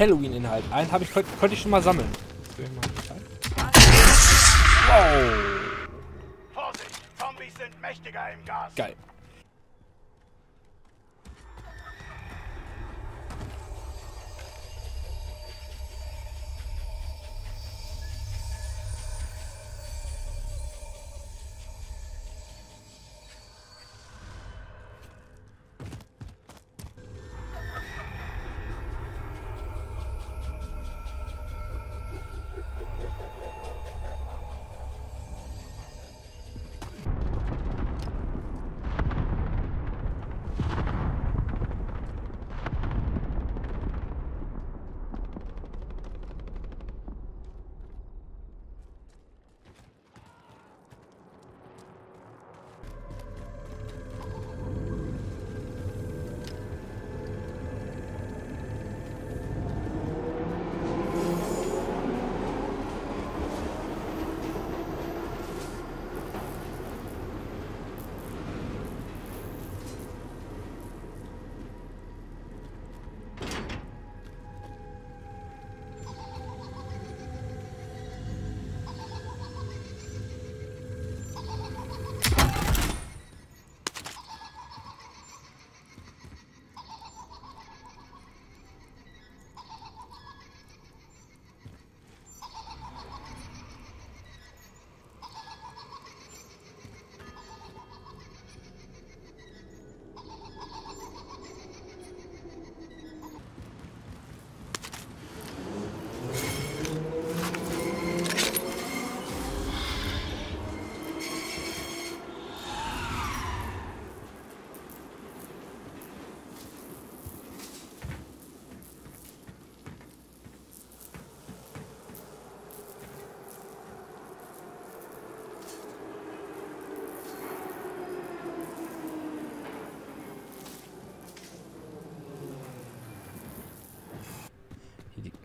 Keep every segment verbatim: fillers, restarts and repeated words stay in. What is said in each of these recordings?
Halloween-Inhalt. Einen habe ich, konnte konnt ich schon mal sammeln. Wow. Vorsicht, Zombies sind mächtiger im Gas. Geil.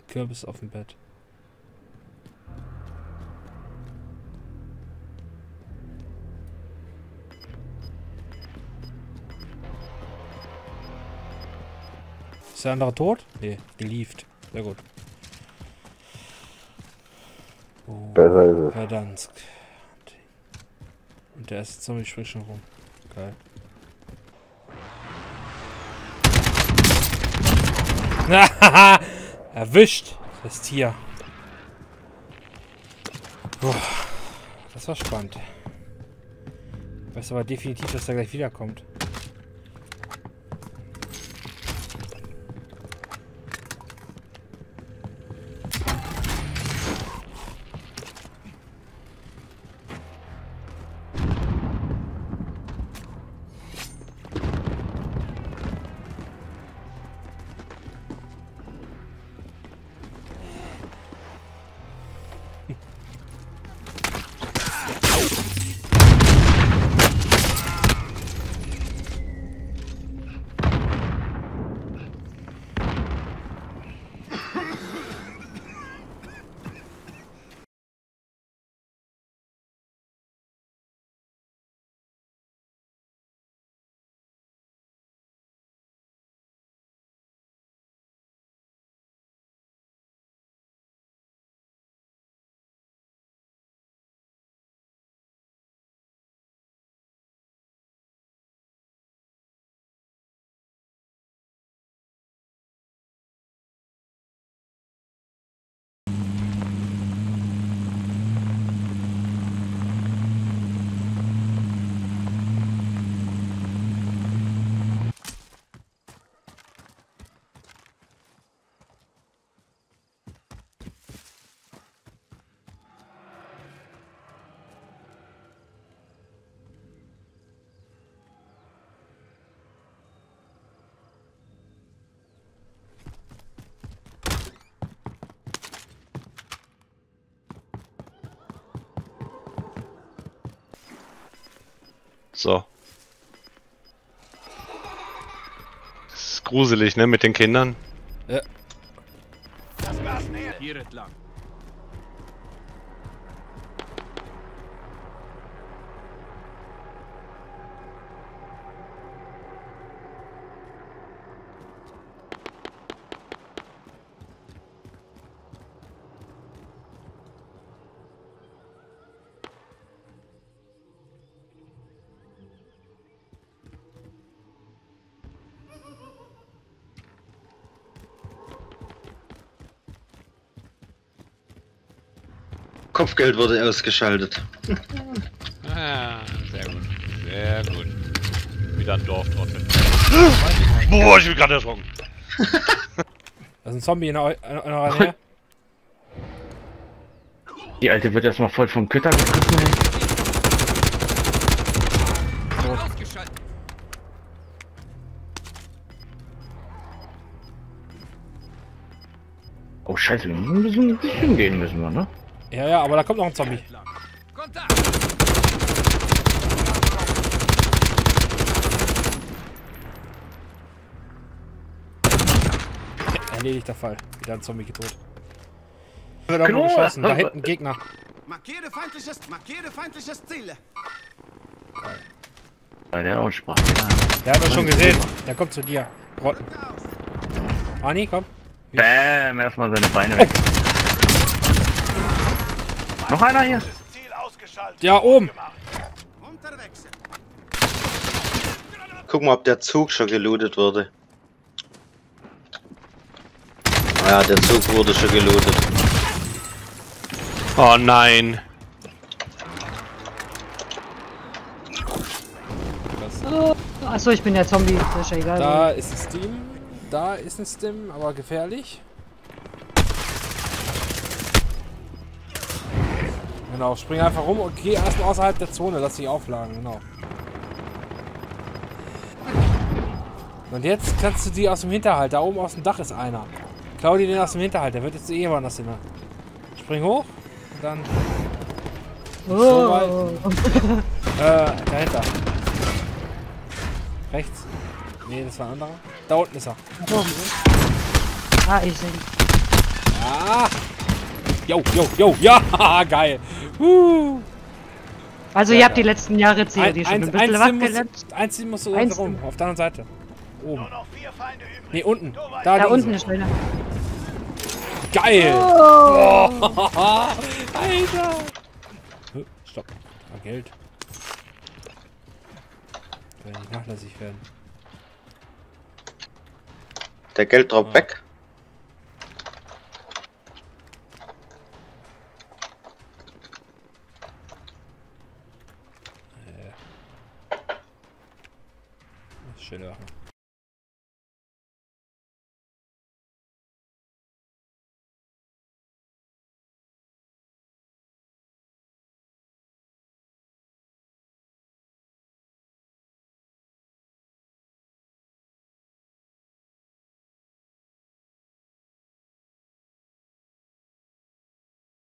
Kürbis auf dem Bett. Ist der andere tot? Nee, gelieft. Sehr gut. Oh, besser ist es. Verdansk. Und der erste Zombie springt schon rum. Geil. Hahaha! Erwischt! Das Tier. Puh, das war spannend. Ich weiß aber definitiv, dass er gleich wiederkommt. So. Das ist gruselig, ne, mit den Kindern. Ja. Das war's näher. Hier entlang. Kopfgeld wurde ausgeschaltet. Ah, sehr gut. Sehr gut. Wieder ein Dorftrott. Boah, ich bin gerade erschrocken. Da ist ein Zombie in eurer Nähe. Die Alte wird erstmal voll vom Kötter gekriegt. Oh scheiße, wir müssen ein bisschen gehen müssen wir, ne? Ja, ja, aber da kommt noch ein Zombie. Erledigt der Fall. Wieder ein Zombie getötet. Wird auch geschossen. Da hinten Gegner. Markiere feindliches, markiere feindliches Ziele. Bei der Aussprache. Der hat das schon gesehen. Der kommt zu dir. Ani, komm. Bäm, erstmal seine Beine weg. Noch einer hier? Ja, oben. Guck mal, ob der Zug schon gelootet wurde. Ja, der Zug wurde schon gelootet. Oh nein. Achso, ich bin der Zombie. Das ist ja egal. Da ist das Team. Da ist ein Stim, aber gefährlich. Genau, spring einfach rum und geh erstmal außerhalb der Zone, lass dich aufladen, genau. Und jetzt kannst du die aus dem Hinterhalt, da oben aus dem Dach ist einer. Klau dir den aus dem Hinterhalt, der wird jetzt eh woanders hin. Spring hoch und dann... Oh. So weit. äh, dahinter. Rechts. Nee, das war ein anderer. Da unten ist er. Oh. Ah, ich sehe ihn. Ja. Jo, jo, jo. Ja, geil. Uh. Also ja, ihr habt ja die letzten Jahre Ziele, die schon ein bisschen wachgelernt. Eins musst du unten rum, auf der anderen Seite. Oben. Nur noch vier Feinde übrig. Nee, unten. Da, da unten ist einer. Geil. Oh. Oh. Alter. Stopp. Mal Geld. Ich will nicht nachlässig werden. Der Gelddrop ah. weg. Äh. Schöne Sachen.